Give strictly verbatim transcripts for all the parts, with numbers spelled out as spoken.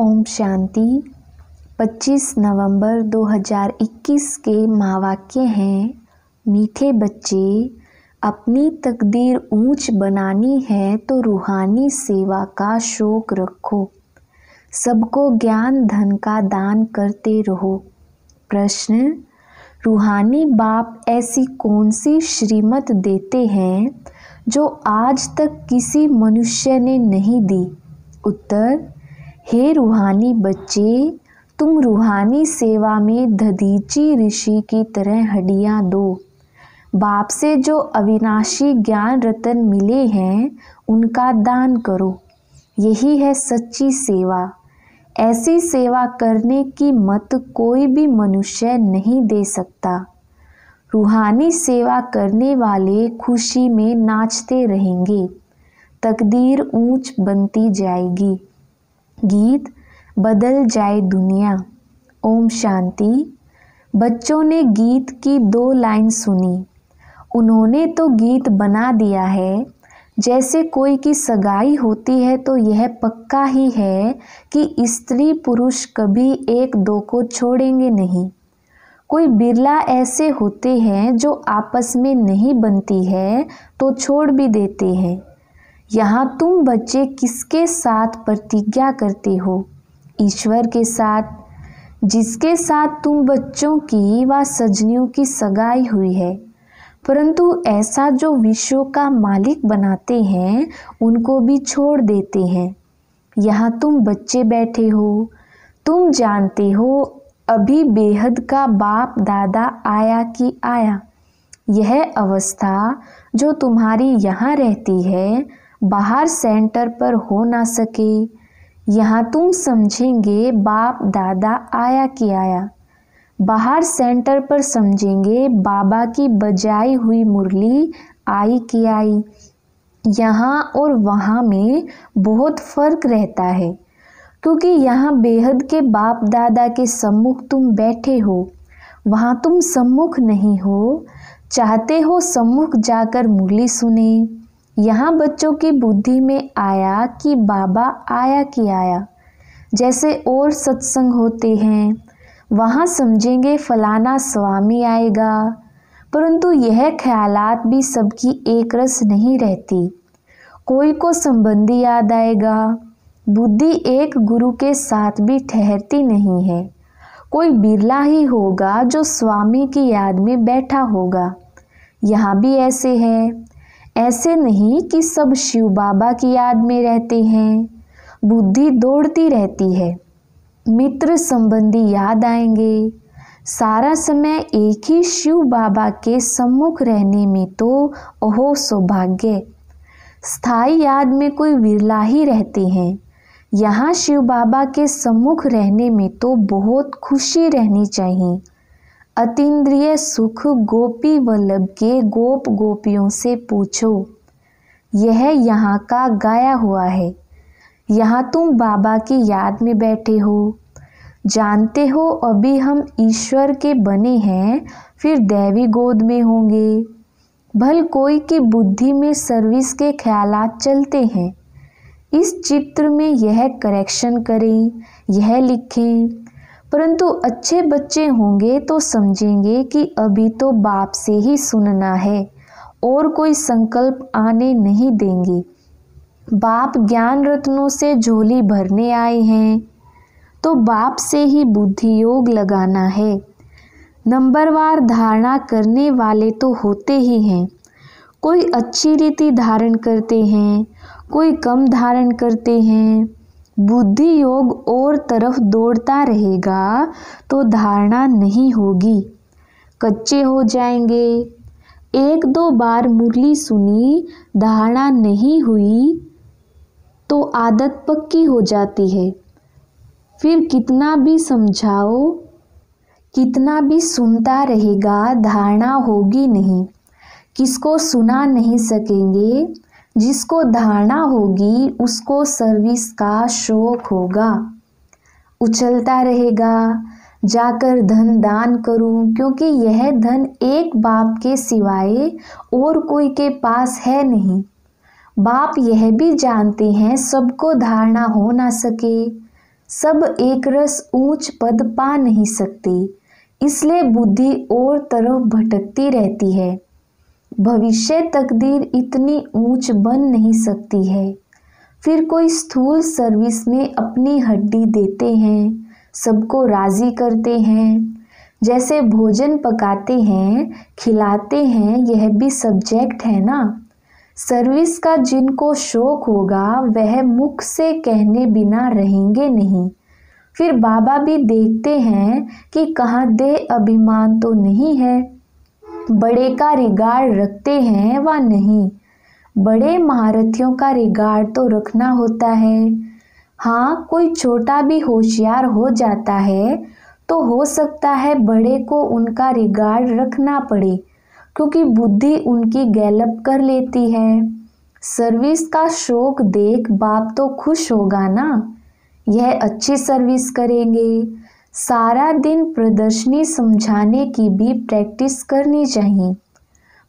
ओम शांति। पच्चीस नवंबर दो हज़ार इक्कीस के महावाक्य हैं, मीठे बच्चे अपनी तकदीर ऊंच बनानी है तो रूहानी सेवा का शौक रखो, सबको ज्ञान धन का दान करते रहो। प्रश्न, रूहानी बाप ऐसी कौन सी श्रीमत देते हैं जो आज तक किसी मनुष्य ने नहीं दी? उत्तर, हे रूहानी बच्चे, तुम रूहानी सेवा में दधीची ऋषि की तरह हड्डियाँ दो। बाप से जो अविनाशी ज्ञान रतन मिले हैं उनका दान करो, यही है सच्ची सेवा। ऐसी सेवा करने की मत कोई भी मनुष्य नहीं दे सकता। रूहानी सेवा करने वाले खुशी में नाचते रहेंगे, तकदीर ऊंच बनती जाएगी, गीत बदल जाए दुनिया। ओम शांति। बच्चों ने गीत की दो लाइन सुनी, उन्होंने तो गीत बना दिया है। जैसे कोई की सगाई होती है तो यह पक्का ही है कि स्त्री पुरुष कभी एक दो को छोड़ेंगे नहीं। कोई बिरला ऐसे होते हैं जो आपस में नहीं बनती है तो छोड़ भी देते हैं। यहाँ तुम बच्चे किसके साथ प्रतिज्ञा करते हो? ईश्वर के साथ, जिसके साथ तुम बच्चों की व सजनियों की सगाई हुई है। परंतु ऐसा जो विश्व का मालिक बनाते हैं उनको भी छोड़ देते हैं। यहाँ तुम बच्चे बैठे हो, तुम जानते हो अभी बेहद का बाप दादा आया कि आया। यह अवस्था जो तुम्हारी यहाँ रहती है बाहर सेंटर पर हो ना सके। यहाँ तुम समझेंगे बाप दादा आया कि आया, बाहर सेंटर पर समझेंगे बाबा की बजाई हुई मुरली आई कि आई। यहाँ और वहाँ में बहुत फ़र्क रहता है, क्योंकि यहाँ बेहद के बाप दादा के सम्मुख तुम बैठे हो, वहाँ तुम सम्मुख नहीं हो। चाहते हो सम्मुख जाकर मुरली सुने। यहाँ बच्चों की बुद्धि में आया कि बाबा आया कि आया। जैसे और सत्संग होते हैं वहाँ समझेंगे फलाना स्वामी आएगा, परंतु यह ख्यालात भी सबकी एक रस नहीं रहती। कोई को संबंधी याद आएगा। बुद्धि एक गुरु के साथ भी ठहरती नहीं है। कोई बिरला ही होगा जो स्वामी की याद में बैठा होगा। यहाँ भी ऐसे है, ऐसे नहीं कि सब शिव बाबा की याद में रहते हैं। बुद्धि दौड़ती रहती है, मित्र संबंधी याद आएंगे। सारा समय एक ही शिव बाबा के सम्मुख रहने में तो अहो सौभाग्य। स्थायी याद में कोई विरला ही रहते हैं। यहाँ शिव बाबा के सम्मुख रहने में तो बहुत खुशी रहनी चाहिए। अतीन्द्रिय सुख गोपी वल्लभ के गोप गोपियों से पूछो, यह यहाँ का गाया हुआ है। यहाँ तुम बाबा की याद में बैठे हो, जानते हो अभी हम ईश्वर के बने हैं, फिर दैवी गोद में होंगे। भल कोई की बुद्धि में सर्विस के ख्यालात चलते हैं। इस चित्र में यह करेक्शन करें, यह लिखें, परंतु अच्छे बच्चे होंगे तो समझेंगे कि अभी तो बाप से ही सुनना है और कोई संकल्प आने नहीं देंगे। बाप ज्ञान रत्नों से झोली भरने आए हैं तो बाप से ही बुद्धि योग लगाना है। नंबरवार धारणा करने वाले तो होते ही हैं। कोई अच्छी रीति धारण करते हैं, कोई कम धारण करते हैं। बुद्धि योग और तरफ दौड़ता रहेगा तो धारणा नहीं होगी, कच्चे हो जाएंगे। एक दो बार मुरली सुनी, धारणा नहीं हुई तो आदत पक्की हो जाती है। फिर कितना भी समझाओ, कितना भी सुनता रहेगा, धारणा होगी नहीं। किसको सुना नहीं सकेंगे, जिसको धारणा होगी उसको सर्विस का शौक होगा। उछलता रहेगा, जाकर धन दान करूं, क्योंकि यह धन एक बाप के सिवाय और कोई के पास है नहीं। बाप यह भी जानते हैं सबको धारणा हो ना सके, सब एक रस ऊंच पद पा नहीं सकती, इसलिए बुद्धि और तरफ भटकती रहती है। भविष्य तकदीर इतनी ऊंच बन नहीं सकती है। फिर कोई स्थूल सर्विस में अपनी हड्डी देते हैं, सबको राजी करते हैं। जैसे भोजन पकाते हैं, खिलाते हैं, यह भी सब्जेक्ट है ना। सर्विस का जिनको शौक होगा वह मुख से कहने बिना रहेंगे नहीं। फिर बाबा भी देखते हैं कि कहाँ देह अभिमान तो नहीं है, बड़े का रिगार्ड रखते हैं वा नहीं। बड़े महारथियों का रिगार्ड तो रखना होता है। हाँ, कोई छोटा भी होशियार हो जाता है तो हो सकता है बड़े को उनका रिगार्ड रखना पड़े, क्योंकि बुद्धि उनकी गैलप कर लेती है। सर्विस का शौक देख बाप तो खुश होगा ना, यह अच्छी सर्विस करेंगे। सारा दिन प्रदर्शनी समझाने की भी प्रैक्टिस करनी चाहिए।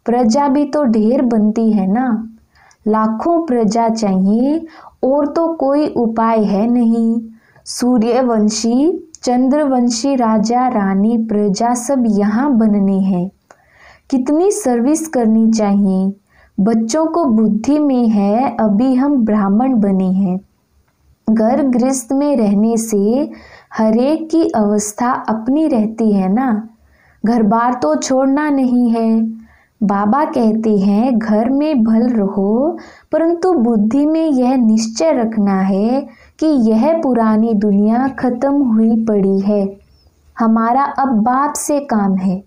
प्रजा भी तो ढेर बनती है ना, लाखों प्रजा चाहिए और तो कोई उपाय है नहीं। सूर्यवंशी, चंद्रवंशी राजा रानी प्रजा सब यहाँ बनने हैं। कितनी सर्विस करनी चाहिए। बच्चों को बुद्धि में है अभी हम ब्राह्मण बने हैं। घर गृहस्थ में रहने से हरेक की अवस्था अपनी रहती है ना। घर बार तो छोड़ना नहीं है। बाबा कहते हैं घर में भल रहो, परंतु बुद्धि में यह निश्चय रखना है कि यह पुरानी दुनिया खत्म हुई पड़ी है। हमारा अब बाप से काम है।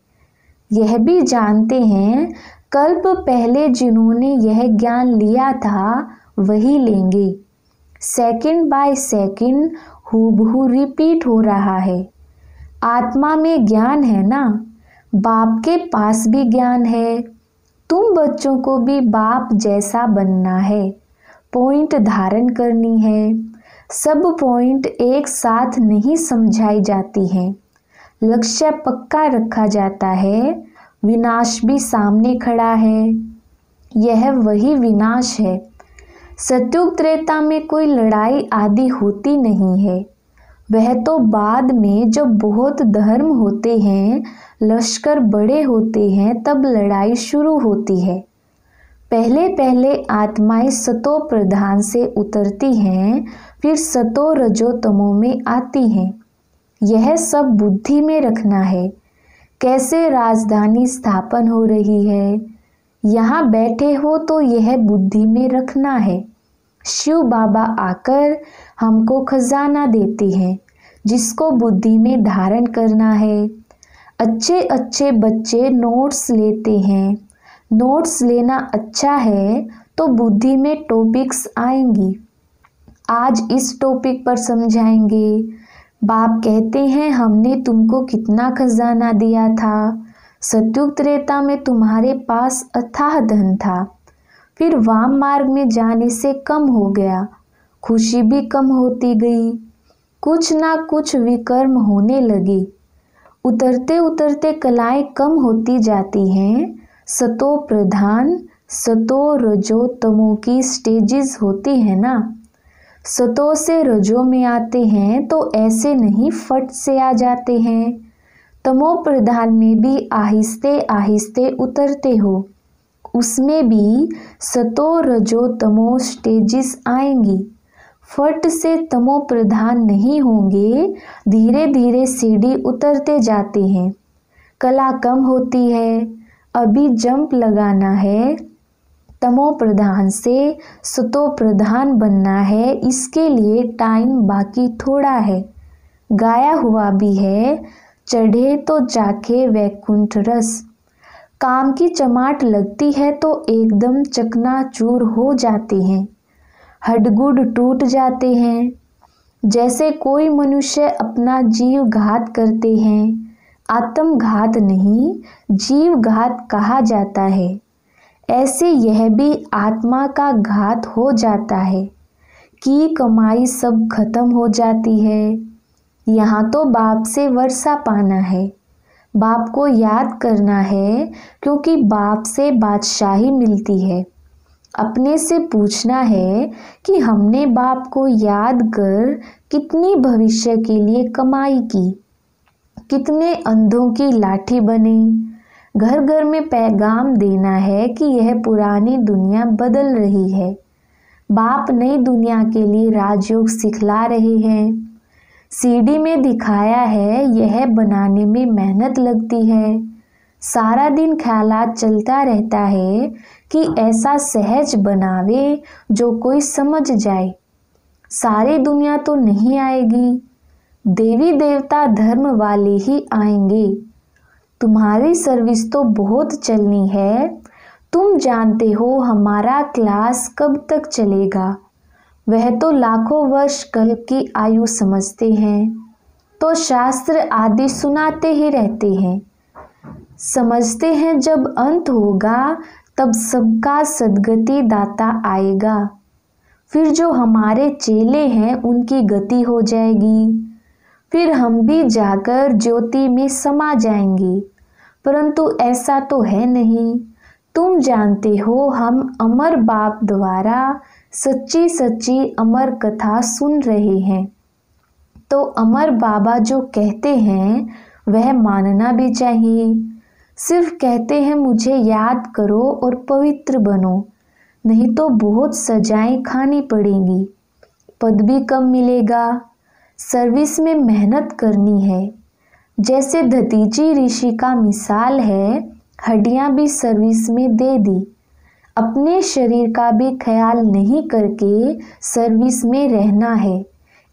यह भी जानते हैं कल्प पहले जिन्होंने यह ज्ञान लिया था वही लेंगे। सेकंड बाय सेकंड हूबहू रिपीट हो रहा है। आत्मा में ज्ञान है ना, बाप के पास भी ज्ञान है। तुम बच्चों को भी बाप जैसा बनना है, पॉइंट धारण करनी है। सब पॉइंट एक साथ नहीं समझाई जाती है। लक्ष्य पक्का रखा जाता है। विनाश भी सामने खड़ा है, यह वही विनाश है। सतयुग त्रेता में कोई लड़ाई आदि होती नहीं है। वह तो बाद में जब बहुत धर्म होते हैं, लश्कर बड़े होते हैं, तब लड़ाई शुरू होती है। पहले पहले आत्माएं सतो प्रधान से उतरती हैं, फिर सतो रजो तमो में आती हैं। यह सब बुद्धि में रखना है। कैसे राजधानी स्थापन हो रही है, यहाँ बैठे हो तो यह बुद्धि में रखना है। शिव बाबा आकर हमको खजाना देती हैं, जिसको बुद्धि में धारण करना है। अच्छे अच्छे बच्चे नोट्स लेते हैं। नोट्स लेना अच्छा है तो बुद्धि में टॉपिक्स आएंगी। आज इस टॉपिक पर समझाएंगे। बाप कहते हैं हमने तुमको कितना खजाना दिया था। सतयुग त्रेता में तुम्हारे पास अथाह धन था, फिर वाम मार्ग में जाने से कम हो गया। खुशी भी कम होती गई। कुछ ना कुछ विकर्म होने लगे। उतरते उतरते कलाएं कम होती जाती हैं। सतो प्रधान, सतो रजो तमो की स्टेजेस होती है ना। सतो से रजो में आते हैं तो ऐसे नहीं फट से आ जाते हैं। तमो प्रधान में भी आहिस्ते आहिस्ते उतरते हो, उसमें भी सतो रजो तमो स्टेजेस आएंगी। फट से तमो प्रधान नहीं होंगे। धीरे धीरे सीढ़ी उतरते जाते हैं। कला कम होती है। अभी जंप लगाना है, तमो प्रधान से सतो प्रधान बनना है। इसके लिए टाइम बाकी थोड़ा है, गाया हुआ भी है। चढ़े तो जाके वैकुंठ रस। काम की चमाट लगती है तो एकदम चकनाचूर हो जाते हैं, हड्डगुड टूट जाते हैं। जैसे कोई मनुष्य अपना जीव घात करते हैं। आत्मघात नहीं, जीव घात कहा जाता है। ऐसे यह भी आत्मा का घात हो जाता है कि कमाई सब खत्म हो जाती है। यहाँ तो बाप से वर्षा पाना है, बाप को याद करना है, क्योंकि बाप से बादशाही मिलती है। अपने से पूछना है कि हमने बाप को याद कर कितनी भविष्य के लिए कमाई की, कितने अंधों की लाठी बनी। घर घर में पैगाम देना है कि यह पुरानी दुनिया बदल रही है। बाप नई दुनिया के लिए राजयोग सिखला रहे हैं। सीडी में दिखाया है यह बनाने में मेहनत लगती है। सारा दिन ख्यालात चलता रहता है कि ऐसा सहज बनावे जो कोई समझ जाए। सारी दुनिया तो नहीं आएगी, देवी देवता धर्म वाले ही आएंगे। तुम्हारी सर्विस तो बहुत चलनी है। तुम जानते हो हमारा क्लास कब तक चलेगा, वह तो लाखों वर्ष कल्प की आयु समझते हैं, तो शास्त्र आदि सुनाते ही रहते हैं। समझते हैं जब अंत होगा तब सबका सद्गति दाता आएगा, फिर जो हमारे चेले हैं उनकी गति हो जाएगी, फिर हम भी जाकर ज्योति में समा जाएंगे। परंतु ऐसा तो है नहीं। तुम जानते हो हम अमर बाप द्वारा सच्ची सच्ची अमर कथा सुन रहे हैं, तो अमर बाबा जो कहते हैं वह मानना भी चाहिए। सिर्फ कहते हैं मुझे याद करो और पवित्र बनो, नहीं तो बहुत सजाएं खानी पड़ेंगी, पद भी कम मिलेगा। सर्विस में मेहनत करनी है। जैसे दधीचि ऋषि का मिसाल है, हड्डियां भी सर्विस में दे दी, अपने शरीर का भी ख्याल नहीं करके सर्विस में रहना है।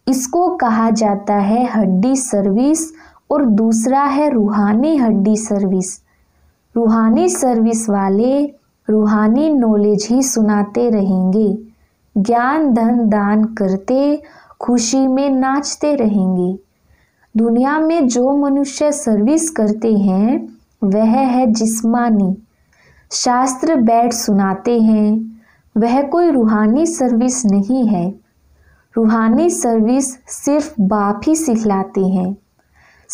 इसको कहा जाता है हड्डी सर्विस और दूसरा है रूहानी हड्डी सर्विस। रूहानी सर्विस वाले रूहानी नॉलेज ही सुनाते रहेंगे, ज्ञान धन दान करते खुशी में नाचते रहेंगे। दुनिया में जो मनुष्य सर्विस करते हैं वह है जिस्मानी, शास्त्र बैठ सुनाते हैं, वह कोई रूहानी सर्विस नहीं है। रूहानी सर्विस सिर्फ बाप ही सिखलाते हैं।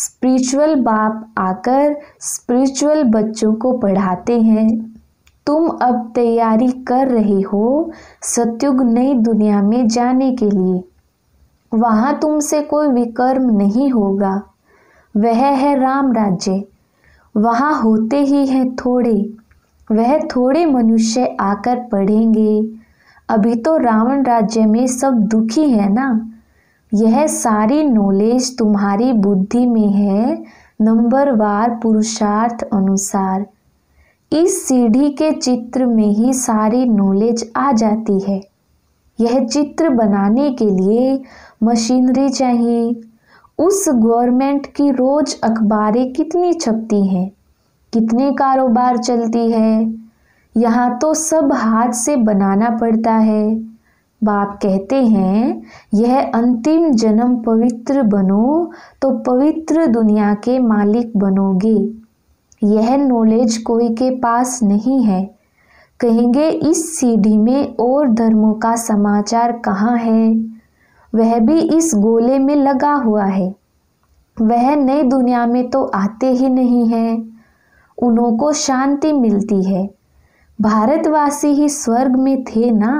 स्पिरिचुअल बाप आकर स्पिरिचुअल बच्चों को पढ़ाते हैं। तुम अब तैयारी कर रहे हो सतयुग नई दुनिया में जाने के लिए। वहाँ तुमसे कोई विकर्म नहीं होगा, वह है राम राज्य। वहाँ होते ही हैं थोड़े, वह थोड़े मनुष्य आकर पढ़ेंगे। अभी तो रावण राज्य में सब दुखी है ना। यह सारी नॉलेज तुम्हारी बुद्धि में है, नंबरवार पुरुषार्थ अनुसार। इस सीढ़ी के चित्र में ही सारी नॉलेज आ जाती है। यह चित्र बनाने के लिए मशीनरी चाहिए। उस गवर्नमेंट की रोज अखबारें कितनी छपती हैं, कितने कारोबार चलती है। यहाँ तो सब हाथ से बनाना पड़ता है। बाप कहते हैं यह अंतिम जन्म पवित्र बनो तो पवित्र दुनिया के मालिक बनोगे। यह नॉलेज कोई के पास नहीं है। कहेंगे इस सीढ़ी में और धर्मों का समाचार कहाँ है, वह भी इस गोले में लगा हुआ है। वह नई दुनिया में तो आते ही नहीं हैं। उन्हों को शांति मिलती है। भारतवासी ही स्वर्ग में थे ना।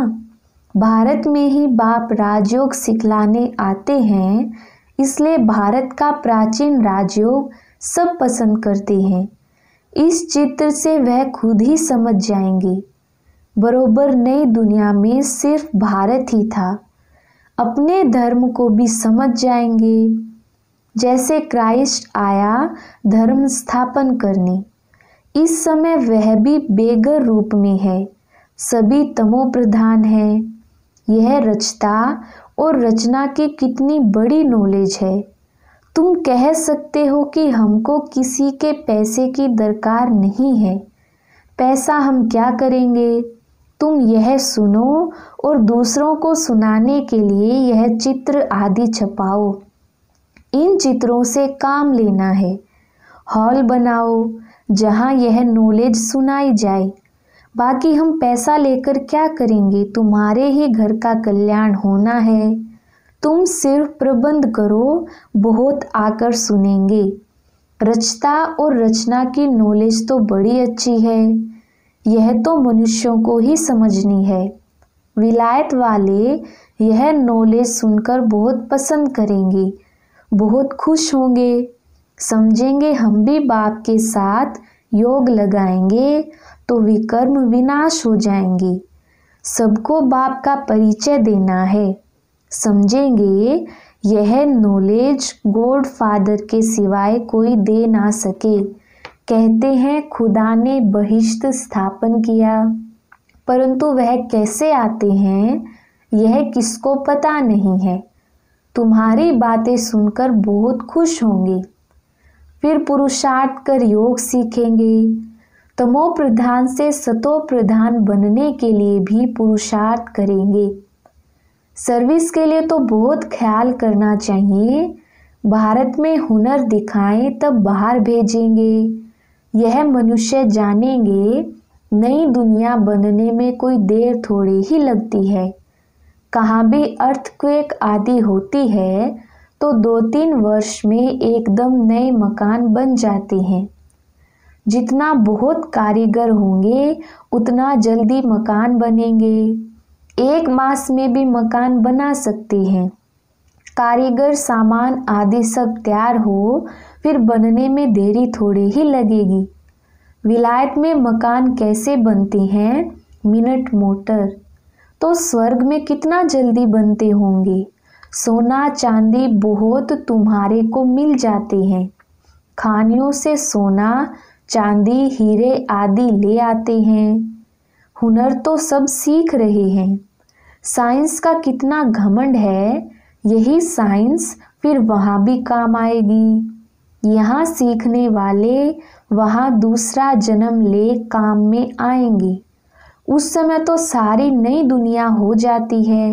भारत में ही बाप राजयोग सिखलाने आते हैं, इसलिए भारत का प्राचीन राजयोग सब पसंद करते हैं। इस चित्र से वह खुद ही समझ जाएंगे। बरोबर नई दुनिया में सिर्फ भारत ही था। अपने धर्म को भी समझ जाएंगे। जैसे क्राइस्ट आया धर्म स्थापन करने, इस समय वह भी बेगर रूप में है। सभी तमो प्रधान है। यह रचता और रचना की कितनी बड़ी नॉलेज है। तुम कह सकते हो कि हमको किसी के पैसे की दरकार नहीं है, पैसा हम क्या करेंगे। तुम यह सुनो और दूसरों को सुनाने के लिए यह चित्र आदि छपाओ। इन चित्रों से काम लेना है। हॉल बनाओ जहाँ यह नॉलेज सुनाई जाए। बाकी हम पैसा लेकर क्या करेंगे, तुम्हारे ही घर का कल्याण होना है। तुम सिर्फ प्रबंध करो, बहुत आकर सुनेंगे। रचता और रचना की नॉलेज तो बड़ी अच्छी है। यह तो मनुष्यों को ही समझनी है। विलायत वाले यह नॉलेज सुनकर बहुत पसंद करेंगे, बहुत खुश होंगे, समझेंगे हम भी बाप के साथ योग लगाएंगे तो विकर्म विनाश हो जाएंगे। सबको बाप का परिचय देना है, समझेंगे यह नॉलेज गॉड फादर के सिवाय कोई दे ना सके। कहते हैं खुदा ने बहिष्ट स्थापन किया, परंतु वह कैसे आते हैं यह किसको पता नहीं है। तुम्हारी बातें सुनकर बहुत खुश होंगे, फिर पुरुषार्थ कर योग सीखेंगे। तमोप्रधान से सतोप्रधान बनने के लिए भी पुरुषार्थ करेंगे। सर्विस के लिए तो बहुत ख्याल करना चाहिए। भारत में हुनर दिखाएं तब बाहर भेजेंगे। यह मनुष्य जानेंगे नई दुनिया बनने में कोई देर थोड़ी ही लगती है। कहाँ भी अर्थक्वेक आदि होती है तो दो तीन वर्ष में एकदम नए मकान बन जाते हैं। जितना बहुत कारीगर होंगे उतना जल्दी मकान बनेंगे। एक मास में भी मकान बना सकते हैं। कारीगर सामान आदि सब तैयार हो फिर बनने में देरी थोड़ी ही लगेगी। विलायत में मकान कैसे बनते हैं, मिनट मोटर, तो स्वर्ग में कितना जल्दी बनते होंगे। सोना चांदी बहुत तुम्हारे को मिल जाते हैं। खानियों से सोना चांदी हीरे आदि ले आते हैं। हुनर तो सब सीख रहे हैं। साइंस का कितना घमंड है, यही साइंस फिर वहाँ भी काम आएगी। यहाँ सीखने वाले वहाँ दूसरा जन्म ले काम में आएंगे। उस समय तो सारी नई दुनिया हो जाती है,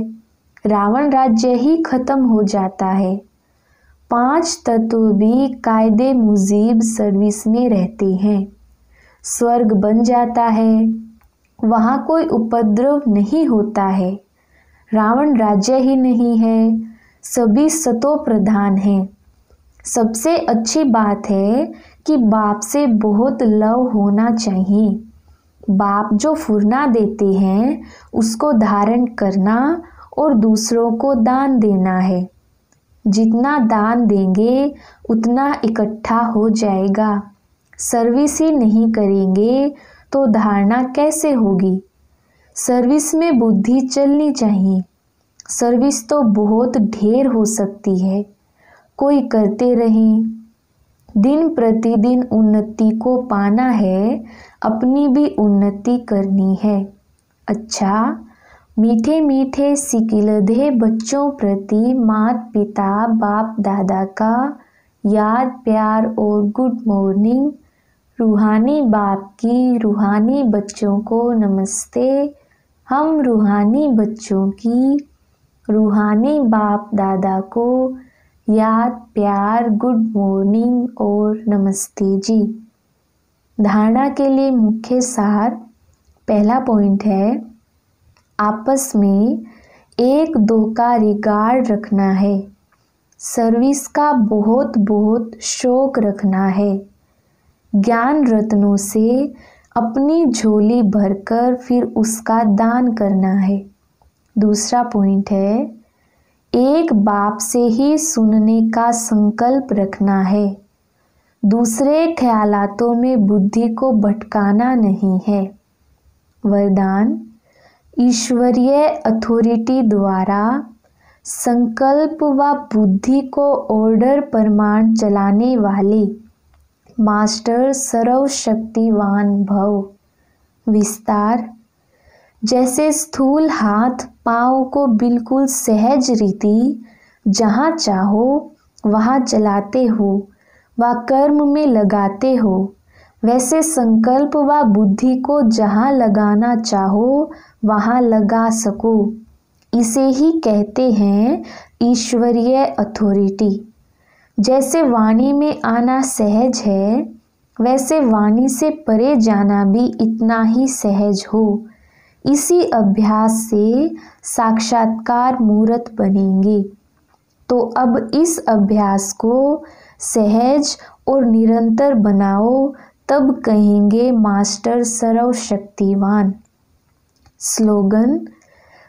रावण राज्य ही खत्म हो जाता है। पांच तत्व भी कायदे मुजीब सर्विस में रहते हैं। स्वर्ग बन जाता है, वहाँ कोई उपद्रव नहीं होता है। रावण राज्य ही नहीं है, सभी सतो प्रधान हैं। सबसे अच्छी बात है कि बाप से बहुत लव होना चाहिए। बाप जो फुरना देते हैं उसको धारण करना और दूसरों को दान देना है। जितना दान देंगे उतना इकट्ठा हो जाएगा। सर्विस ही नहीं करेंगे तो धारणा कैसे होगी। सर्विस में बुद्धि चलनी चाहिए। सर्विस तो बहुत ढेर हो सकती है। कोई करते रहें, दिन प्रतिदिन उन्नति को पाना है, अपनी भी उन्नति करनी है। अच्छा, मीठे मीठे सिकिलधे बच्चों प्रति मात पिता बाप दादा का याद प्यार और गुड मॉर्निंग। रूहानी बाप की रूहानी बच्चों को नमस्ते। हम रूहानी बच्चों की रूहानी बाप दादा को याद प्यार गुड मॉर्निंग और नमस्ते जी। धारणा के लिए मुख्य सार, पहला पॉइंट है आपस में एक दो का रिगार्ड रखना है। सर्विस का बहुत बहुत शौक रखना है। ज्ञान रत्नों से अपनी झोली भरकर फिर उसका दान करना है। दूसरा पॉइंट है एक बाप से ही सुनने का संकल्प रखना है। दूसरे ख्यालातों में बुद्धि को भटकाना नहीं है। वरदान ईश्वरीय अथॉरिटी द्वारा संकल्प व बुद्धि को ऑर्डर प्रमाण चलाने वाले मास्टर सर्वशक्तिवान भव। विस्तार जैसे स्थूल हाथ पाँव को बिल्कुल सहज रीति जहाँ चाहो वहाँ चलाते हो व कर्म में लगाते हो, वैसे संकल्प व बुद्धि को जहाँ लगाना चाहो वहाँ लगा सको। इसे ही कहते हैं ईश्वरीय अथॉरिटी। जैसे वाणी में आना सहज है, वैसे वाणी से परे जाना भी इतना ही सहज हो। इसी अभ्यास से साक्षात्कार मूर्त बनेंगे। तो अब इस अभ्यास को सहज और निरंतर बनाओ, तब कहेंगे मास्टर सर्वशक्तिवान। स्लोगन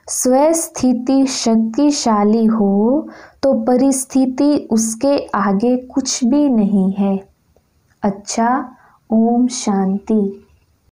स्वस्थिति शक्तिशाली हो तो परिस्थिति उसके आगे कुछ भी नहीं है। अच्छा, ओम शांति।